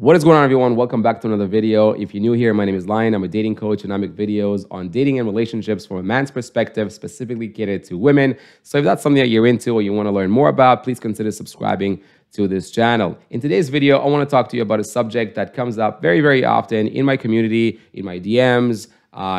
What is going on, everyone? Welcome back to another video. If you're new here, my name is Lion. I'm a dating coach and I make videos on dating and relationships from a man's perspective, specifically catered to women. So if that's something that you're into or you want to learn more about, please consider subscribing to this channel. In today's video, I want to talk to you about a subject that comes up very, very often in my community, in my DMs,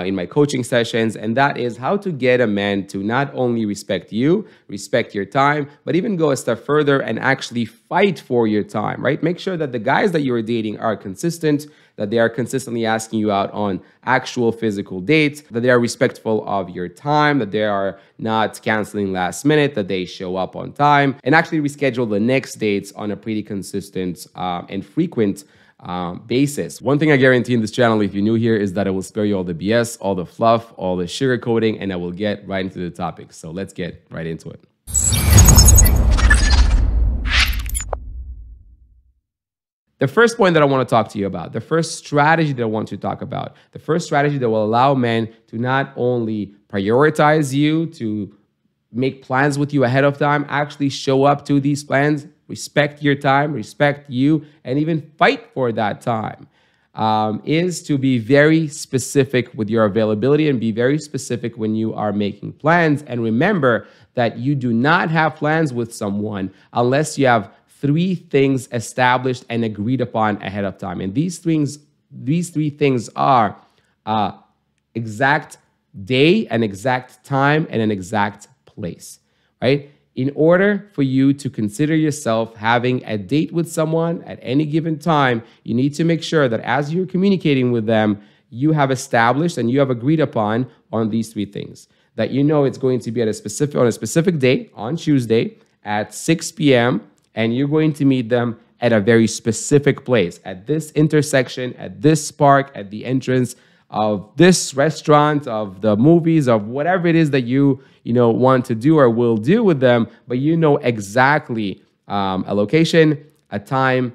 in my coaching sessions, and that is how to get a man to not only respect you, respect your time, but even go a step further and actually fight for your time, right? Make sure that the guys that you're dating are consistent, that they are consistently asking you out on actual physical dates, that they are respectful of your time, that they are not canceling last minute, that they show up on time, and actually reschedule the next dates on a pretty consistent and frequent basis. One thing I guarantee in this channel, if you're new here, is that I will spare you all the BS, all the fluff, all the sugarcoating, and I will get right into the topic. So let's get right into it. The first point that I want to talk to you about, the first strategy that I want to talk about, the first strategy that will allow men to not only prioritize you, to make plans with you ahead of time, actually show up to these plans, respect your time, respect you, and even fight for that time, is to be very specific with your availability and be very specific when you are making plans. And remember that you do not have plans with someone unless you have three things established and agreed upon ahead of time. And these three things are exact day, an exact time, and an exact place, right? In order for you to consider yourself having a date with someone at any given time, you need to make sure that as you're communicating with them, you have established and you have agreed upon on these three things. That you know it's going to be at on a specific date, on Tuesday at 6 p.m. and you're going to meet them at a very specific place, at this intersection, at this park, at the entrance of this restaurant, of the movies, of whatever it is that you want to do or will do with them, but you know exactly a location, a time,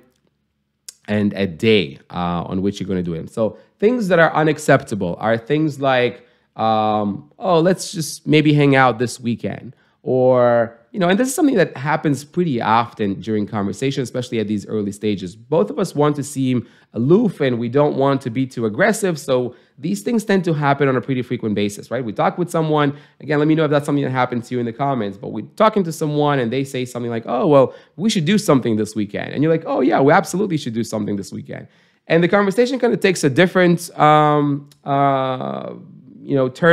and a day on which you're going to do it. So things that are unacceptable are things like, oh, let's just maybe hang out this weekend. Or, and this is something that happens pretty often during conversation, especially at these early stages. Both of us want to seem aloof and we don't want to be too aggressive. So these things tend to happen on a pretty frequent basis, right? We talk with someone. Again, let me know if that's something that happened to you in the comments. But we're talking to someone and they say something like, oh, well, we should do something this weekend. And you're like, oh, yeah, we absolutely should do something this weekend. And the conversation kind of takes a different turn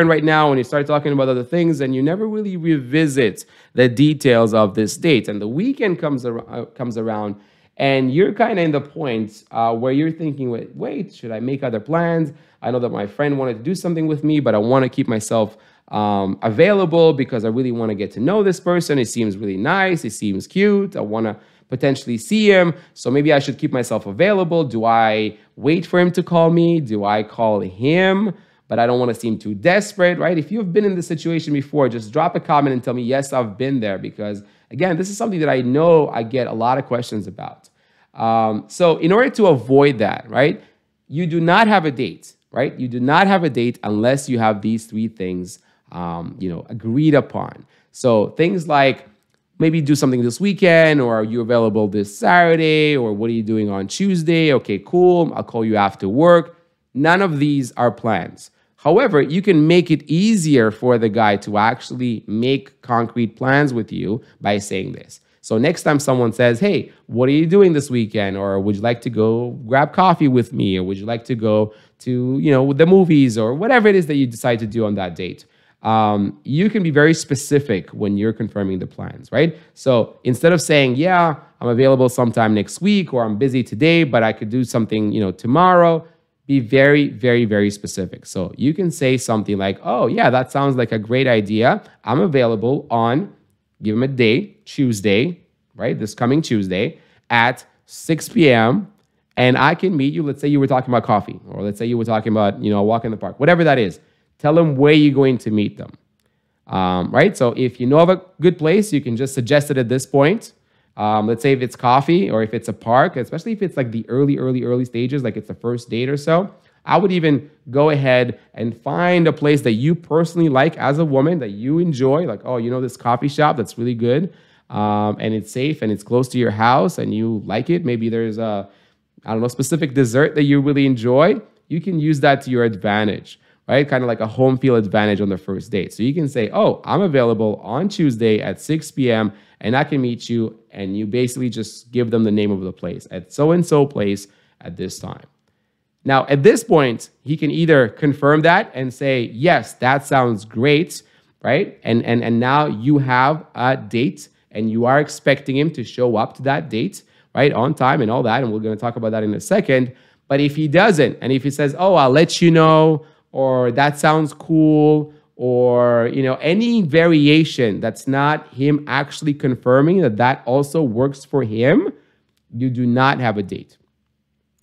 right now when you start talking about other things and you never really revisit the details of this date. And the weekend comes around and you're kind of in the point where you're thinking, wait, should I make other plans? I know that my friend wanted to do something with me, but I want to keep myself available because I really want to get to know this person. It seems really nice. He seems cute. I want to potentially see him. So maybe I should keep myself available. Do I wait for him to call me? Do I call him? But I don't want to seem too desperate, right? If you've been in this situation before, just drop a comment and tell me, yes, I've been there. Because again, this is something that I know I get a lot of questions about. So in order to avoid that, right? You do not have a date, right? You do not have a date unless you have these three things, agreed upon. So things like maybe do something this weekend, or are you available this Saturday, or what are you doing on Tuesday? Okay, cool. I'll call you after work. None of these are plans. However, you can make it easier for the guy to actually make concrete plans with you by saying this. So next time someone says, hey, what are you doing this weekend? Or would you like to go grab coffee with me? Or would you like to go to, the movies or whatever it is that you decide to do on that date? You can be very specific when you're confirming the plans, right? So instead of saying, yeah, I'm available sometime next week or I'm busy today, but I could do something, tomorrow. Be very, very, very specific. So you can say something like, oh, yeah, that sounds like a great idea. I'm available on, give him a day, Tuesday, right? This coming Tuesday at 6 p.m. And I can meet you. Let's say you were talking about coffee, or let's say you were talking about, a walk in the park, whatever that is. Tell them where you're going to meet them, right? So if you know of a good place, you can just suggest it at this point. Let's say if it's coffee or if it's a park, especially if it's like the early stages, like it's the first date or so, I would even go ahead and find a place that you personally like as a woman that you enjoy. Like, oh, this coffee shop that's really good and it's safe and it's close to your house and you like it. Maybe there's a I don't know, specific dessert that you really enjoy, you can use that to your advantage, right? Kind of like a home field advantage on the first date. So you can say, oh, I'm available on Tuesday at 6 p.m. and I can meet you. And you basically just give them the name of the place at so-and-so place at this time. Now, at this point, he can either confirm that and say, yes, that sounds great, right? And now you have a date and you are expecting him to show up to that date, right? On time and all that. And we're going to talk about that in a second. But if he doesn't, and if he says, oh, I'll let you know, or that sounds cool, or, you know, any variation that's not him actually confirming that that also works for him, you do not have a date.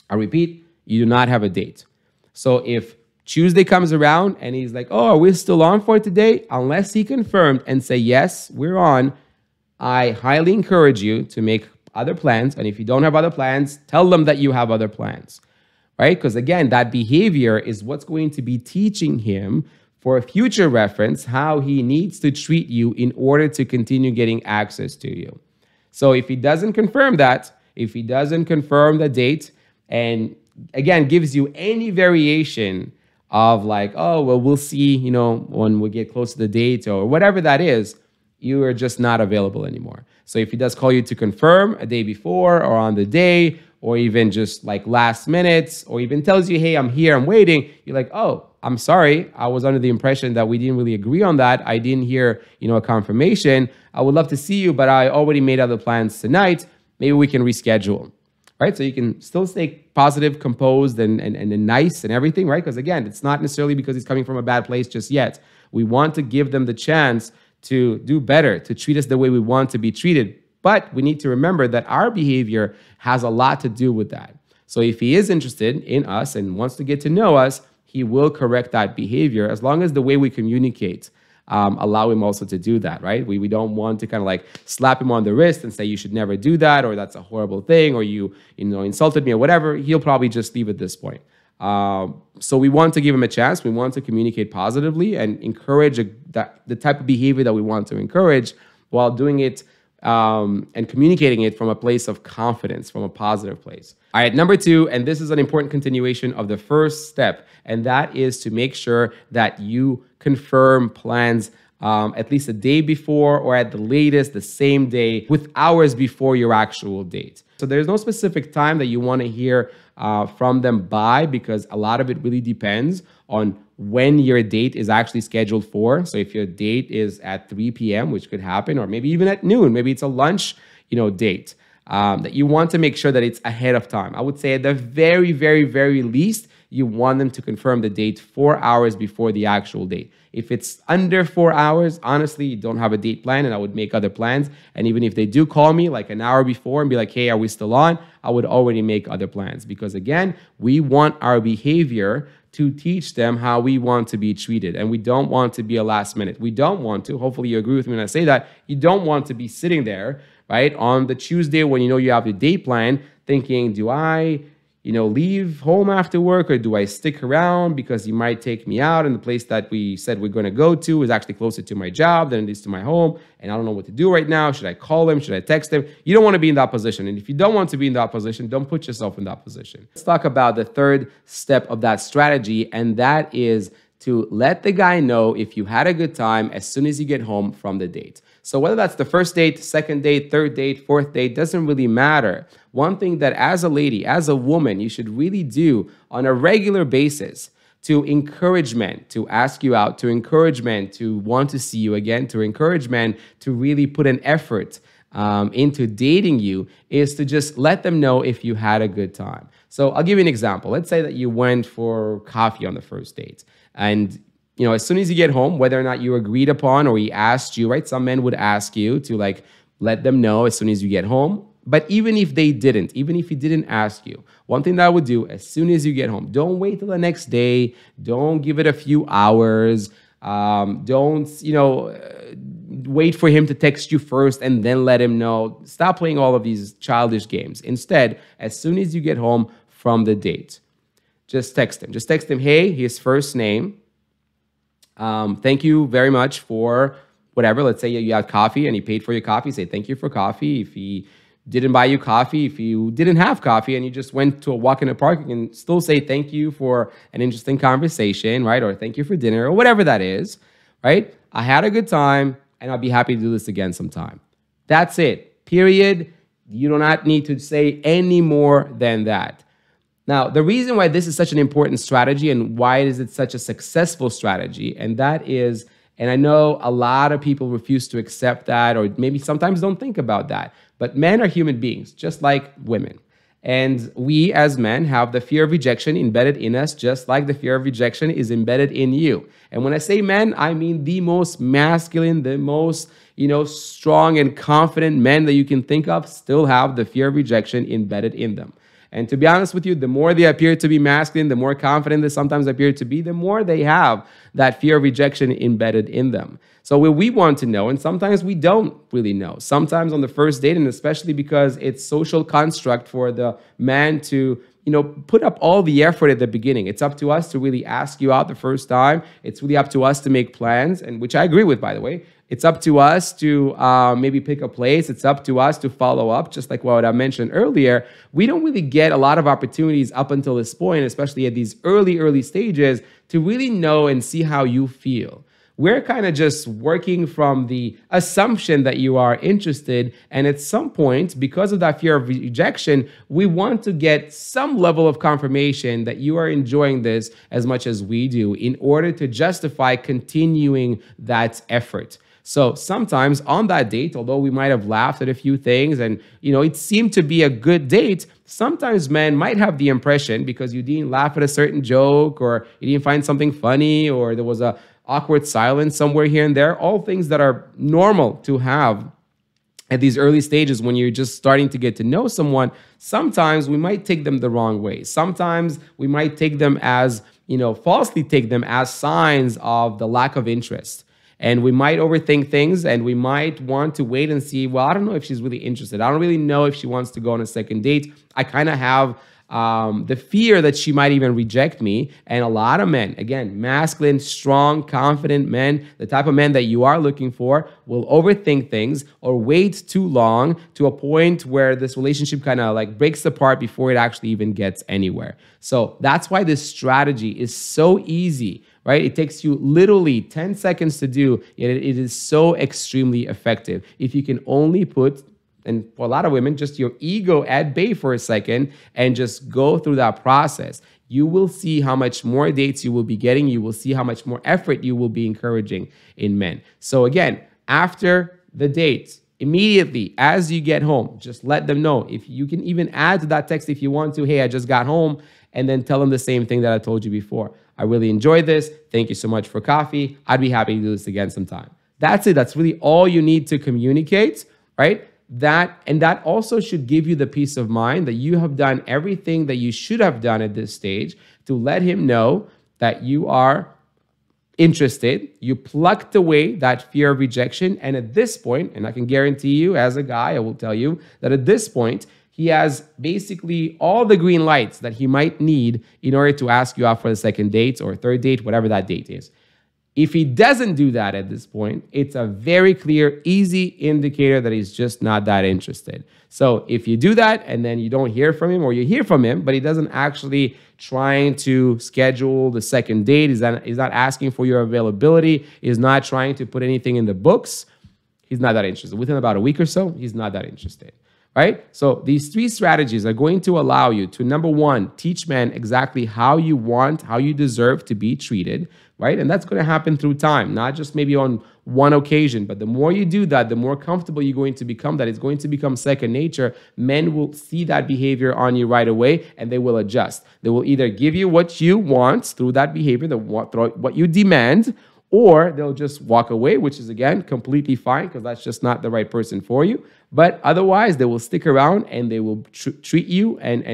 I repeat, you do not have a date. So if Tuesday comes around and he's like, oh, are we still on for today? Unless he confirmed and say, yes, we're on, I highly encourage you to make other plans. And if you don't have other plans, tell them that you have other plans, right? Because again, that behavior is what's going to be teaching him for a future reference how he needs to treat you in order to continue getting access to you. So if he doesn't confirm that, if he doesn't confirm the date, and again, gives you any variation of like, oh, well, we'll see, you know, when we get close to the date or whatever that is, you are just not available anymore. So if he does call you to confirm a day before or on the day, or even just like last minute, or even tells you, hey, I'm here, I'm waiting, you're like, oh, I'm sorry, I was under the impression that we didn't really agree on that. I didn't hear, you know, a confirmation. I would love to see you, but I already made other plans tonight. Maybe we can reschedule, right? So you can still stay positive, composed, and nice and everything, right? Because again, it's not necessarily because he's coming from a bad place just yet. We want to give them the chance to do better, to treat us the way we want to be treated. But we need to remember that our behavior has a lot to do with that. So if he is interested in us and wants to get to know us, he will correct that behavior as long as the way we communicate allow him also to do that, right? We don't want to kind of like slap him on the wrist and say, you should never do that, or that's a horrible thing, or you know, insulted me or whatever. He'll probably just leave at this point. So we want to give him a chance. We want to communicate positively and encourage the type of behavior that we want to encourage while doing it and communicating it from a place of confidence, from a positive place. All right, number two, and this is an important continuation of the first step, and that is to make sure that you confirm plans at least a day before, or at the latest the same day, with hours before your actual date. So there's no specific time that you want to hear from them by, because a lot of it really depends on when your date is actually scheduled for. So if your date is at 3 p.m., which could happen, or maybe even at noon, maybe it's a lunch, you know, date, that you want to make sure that it's ahead of time. I would say at the very, very, very least, you want them to confirm the date 4 hours before the actual date. If it's under 4 hours, honestly, you don't have a date plan, and I would make other plans. And even if they do call me like an hour before and be like, hey, are we still on? I would already make other plans, because again, we want our behavior to teach them how we want to be treated. And we don't want to be a last minute. We don't want to, hopefully you agree with me when I say that, you don't want to be sitting there, right, on the Tuesday when you know you have your date plan thinking, do I, you know, leave home after work, or do I stick around because you might take me out, and the place that we said we're going to go to is actually closer to my job than it is to my home, and I don't know what to do right now. Should I call him? Should I text him? You don't want to be in that position. And if you don't want to be in that position, don't put yourself in that position. Let's talk about the third step of that strategy, and that is to let the guy know if you had a good time as soon as you get home from the date. So whether that's the first date, second date, third date, fourth date, doesn't really matter. One thing that as a lady, as a woman, you should really do on a regular basis to encourage men to ask you out, to encourage men to want to see you again, to encourage men to really put an effort into dating you, is to just let them know if you had a good time. So I'll give you an example. Let's say that you went for coffee on the first date, and you know, as soon as you get home, whether or not you agreed upon or he asked you, right? Some men would ask you to like let them know as soon as you get home. But even if they didn't, even if he didn't ask you, one thing that I would do as soon as you get home, don't wait till the next day. Don't give it a few hours. Don't, you know, wait for him to text you first and then let him know. Stop playing all of these childish games. Instead, as soon as you get home from the date, just text him. Just text him, hey, his first name. Thank you very much for whatever. Let's say you had coffee and he paid for your coffee. Say, thank you for coffee. If he didn't buy you coffee, if you didn't have coffee and you just went to a walk in the park, you can still say thank you for an interesting conversation, right? Or thank you for dinner or whatever that is, right? I had a good time and I'll be happy to do this again sometime. That's it, period. You do not need to say any more than that. Now, the reason why this is such an important strategy and why is it such a successful strategy, and that is, and I know a lot of people refuse to accept that or maybe sometimes don't think about that, but men are human beings, just like women. And we as men have the fear of rejection embedded in us, just like the fear of rejection is embedded in you. And when I say men, I mean the most masculine, the most, strong and confident men that you can think of still have the fear of rejection embedded in them. And to be honest with you, the more they appear to be masculine, the more confident they sometimes appear to be, the more they have that fear of rejection embedded in them. So what we want to know, and sometimes we don't really know, sometimes on the first date, and especially because it's social construct for the man to, put up all the effort at the beginning. It's up to us to really ask you out the first time. It's really up to us to make plans, and which I agree with, by the way. It's up to us to maybe pick a place. It's up to us to follow up, just like what I mentioned earlier. We don't really get a lot of opportunities up until this point, especially at these early stages, to really know and see how you feel. We're kind of just working from the assumption that you are interested. And at some point, because of that fear of rejection, we want to get some level of confirmation that you are enjoying this as much as we do in order to justify continuing that effort. So sometimes on that date, although we might have laughed at a few things and, it seemed to be a good date, sometimes men might have the impression because you didn't laugh at a certain joke or you didn't find something funny or there was an awkward silence somewhere here and there, all things that are normal to have at these early stages when you're just starting to get to know someone, sometimes we might take them the wrong way. Sometimes we might take them as, falsely take them as signs of the lack of interest. And we might overthink things and we might want to wait and see, well, I don't know if she's really interested. I don't really know if she wants to go on a second date. I kind of have the fear that she might even reject me. And a lot of men, again, masculine, strong, confident men, the type of men that you are looking for, will overthink things or wait too long to a point where this relationship kind of like breaks apart before it actually even gets anywhere. So that's why this strategy is so easy, right? It takes you literally 10 seconds to do, yet it is so extremely effective. If you can only put, and for a lot of women, just your ego at bay for a second and just go through that process, you will see how much more dates you will be getting. You will see how much more effort you will be encouraging in men. So again, after the date, immediately as you get home, just let them know. If you can even add to that text if you want to, hey, I just got home, and then tell them the same thing that I told you before. I really enjoyed this. Thank you so much for coffee. I'd be happy to do this again sometime. That's it. That's really all you need to communicate, right? That also should give you the peace of mind that you have done everything that you should have done at this stage to let him know that you are interested. You plucked away that fear of rejection. And at this point, and I can guarantee you as a guy, I will tell you that at this point, he has basically all the green lights that he might need in order to ask you out for the second date or third date, whatever that date is. If he doesn't do that at this point, it's a very clear, easy indicator that he's just not that interested. So if you do that and then you don't hear from him, or you hear from him, but he doesn't actually trying to schedule the second date, he's not asking for your availability, he's not trying to put anything in the books, he's not that interested. Within about a week or so, he's not that interested. Right? So these three strategies are going to allow you to, number one, teach men exactly how you want, how you deserve to be treated, right? And that's going to happen through time, not just maybe on one occasion, but the more you do that, the more comfortable you're going to become, that it's going to become second nature. Men will see that behavior on you right away and they will adjust. They will either give you what you want through that behavior, through what you demand, or they'll just walk away, which is, again, completely fine because that's just not the right person for you. But otherwise, they will stick around and they will treat you and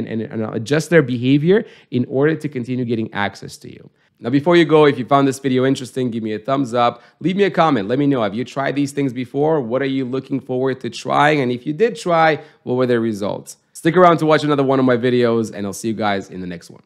adjust their behavior in order to continue getting access to you. Now, before you go, if you found this video interesting, give me a thumbs up. Leave me a comment. Let me know, have you tried these things before? What are you looking forward to trying? And if you did try, what were their results? Stick around to watch another one of my videos, and I'll see you guys in the next one.